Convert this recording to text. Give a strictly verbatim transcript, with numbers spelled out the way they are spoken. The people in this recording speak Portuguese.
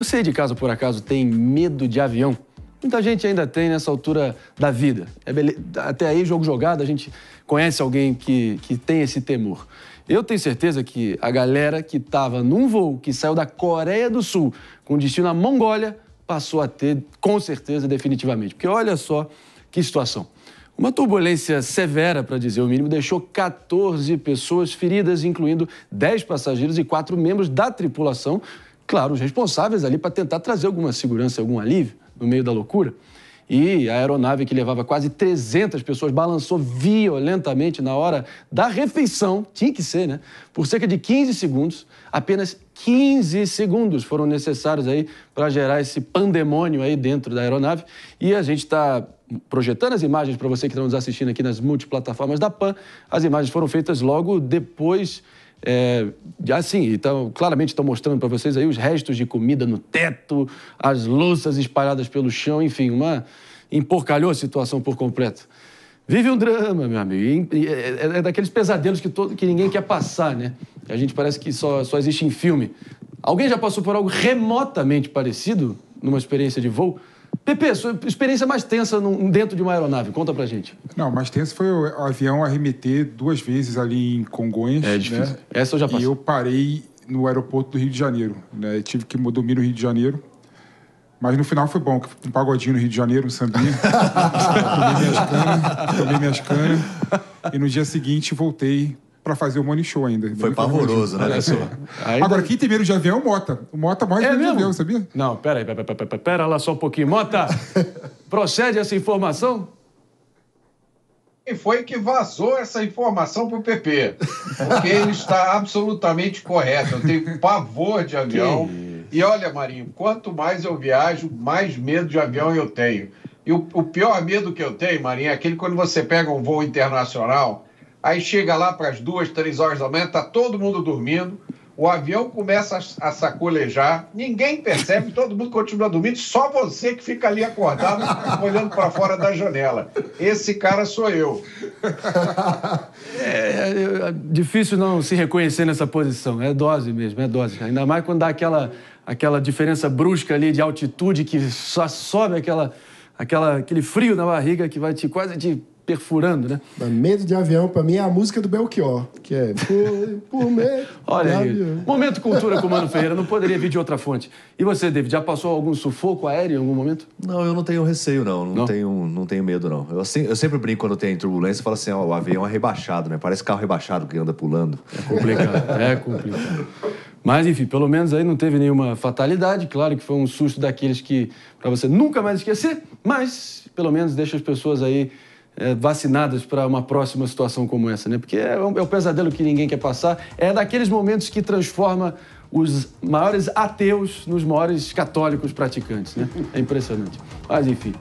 Você de casa, por acaso, tem medo de avião? Muita gente ainda tem nessa altura da vida. É bele... Até aí, jogo jogado, a gente conhece alguém que, que tem esse temor. Eu tenho certeza que a galera que estava num voo que saiu da Coreia do Sul com destino à Mongólia passou a ter, com certeza, definitivamente. Porque olha só que situação. Uma turbulência severa, para dizer o mínimo, deixou quatorze pessoas feridas, incluindo dez passageiros e quatro membros da tripulação, claro, os responsáveis ali para tentar trazer alguma segurança, algum alívio no meio da loucura. E a aeronave, que levava quase trezentas pessoas, balançou violentamente na hora da refeição, tinha que ser, né? Por cerca de quinze segundos, apenas quinze segundos foram necessários aí para gerar esse pandemônio aí dentro da aeronave. E a gente está projetando as imagens para você que está nos assistindo aqui nas multiplataformas da Pan. As imagens foram feitas logo depois... É, assim, então, claramente estão mostrando para vocês aí os restos de comida no teto, as louças espalhadas pelo chão, enfim, uma emporcalhou a situação por completo. Vive um drama, meu amigo, e é, é daqueles pesadelos que, todo, que ninguém quer passar, né? A gente parece que só, só existe em filme. Alguém já passou por algo remotamente parecido numa experiência de voo? Pepe, sua experiência mais tensa dentro de uma aeronave, conta pra gente. Não, mais tensa foi o avião arremeter duas vezes ali em Congonhas. É difícil. Né? Essa eu já passei. E eu parei no aeroporto do Rio de Janeiro, né? Tive que dormir no Rio de Janeiro. Mas no final foi bom, um pagodinho no Rio de Janeiro, um sambinha. tomei minhas canas, tomei minhas canas. E no dia seguinte voltei pra fazer o Money Show ainda. Foi pavoroso, né, pessoal? Ainda... Agora, quem tem medo de avião é o Mota. O Mota morre é de mesmo? Avião, sabia? Não, peraí, peraí, peraí, pera lá só um pouquinho. Mota, procede essa informação? E foi que vazou essa informação pro Pepe. Porque ele está absolutamente correto. Eu tenho pavor de avião. E olha, Marinho, quanto mais eu viajo, mais medo de avião eu tenho. E o, o pior medo que eu tenho, Marinho, é aquele quando você pega um voo internacional... Aí chega lá para as duas, três horas da manhã, está todo mundo dormindo, o avião começa a sacolejar, ninguém percebe, todo mundo continua dormindo, só você que fica ali acordado, olhando para fora da janela. Esse cara sou eu. É, é difícil não se reconhecer nessa posição, é dose mesmo, é dose. Ainda mais quando dá aquela, aquela diferença brusca ali de altitude que só sobe aquela, aquela, aquele frio na barriga que vai te quase te... perfurando, né? Mas medo de avião, pra mim, é a música do Belchior, que é por, por medo. Olha aí, momento cultura com o Mano Ferreira, não poderia vir de outra fonte. E você, David, já passou algum sufoco aéreo em algum momento? Não, eu não tenho receio, não. Não, não? Tenho, não tenho medo, não. Eu, assim, eu sempre brinco quando tem turbulência, eu falo assim, ó, o avião é rebaixado, né? Parece carro rebaixado que anda pulando. É complicado, é complicado. Mas, enfim, pelo menos aí não teve nenhuma fatalidade. Claro que foi um susto daqueles que, pra você nunca mais esquecer, mas, pelo menos, deixa as pessoas aí... É, vacinadas para uma próxima situação como essa, né? Porque é, é um pesadelo que ninguém quer passar. É daqueles momentos que transforma os maiores ateus nos maiores católicos praticantes, né? É impressionante. Mas, enfim...